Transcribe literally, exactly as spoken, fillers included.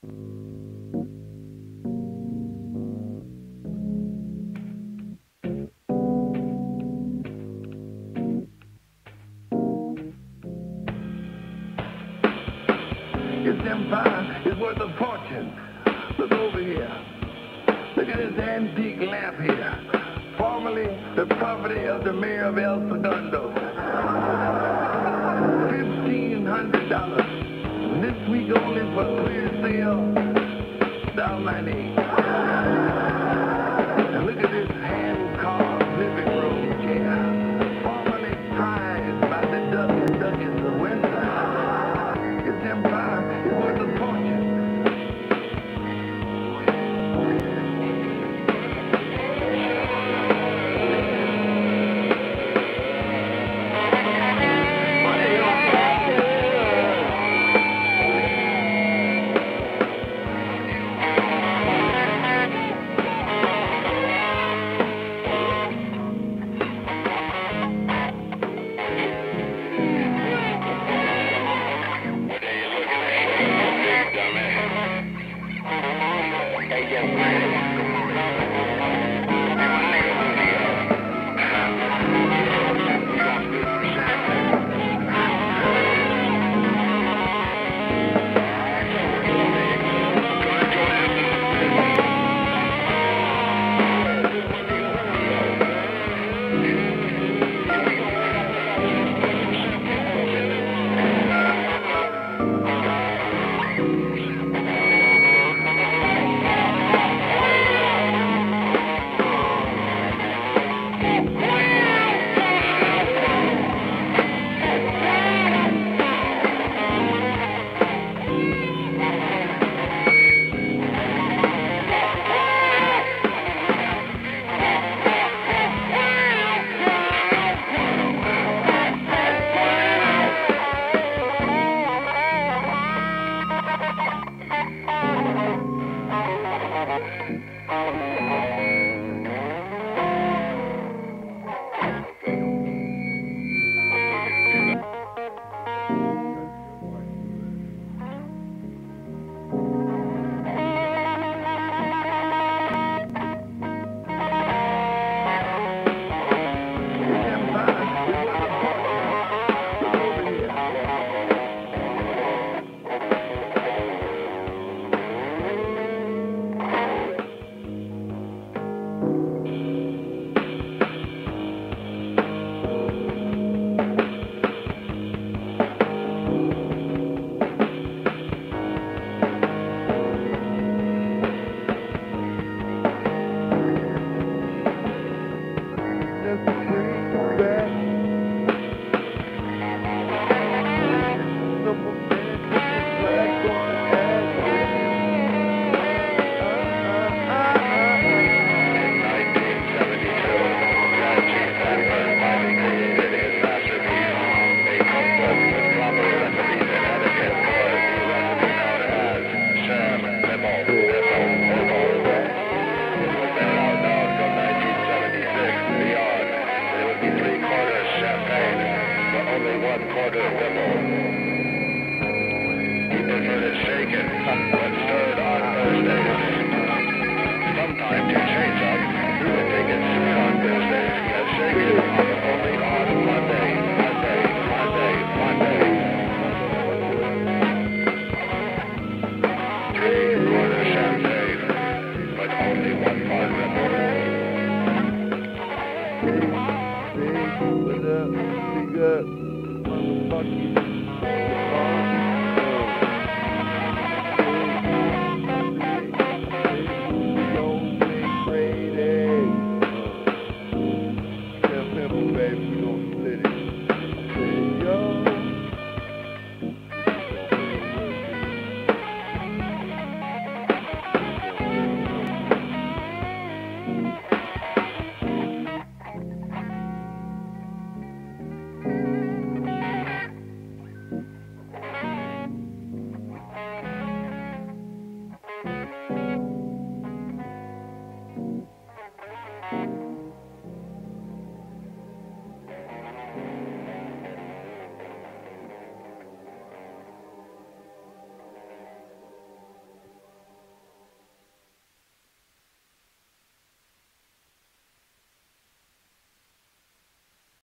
This empire is worth a fortune. Look over here. Look at this antique lamp here. Formerly the property of the mayor of El Segundo. fifteen hundred dollars. This week only for clear sale, down ninety-eight. And look at this hand-carved living room chair. Formerly prized by the Duchess and Duchess of Windsor. It's empire. Quarter of a Keep it shaken.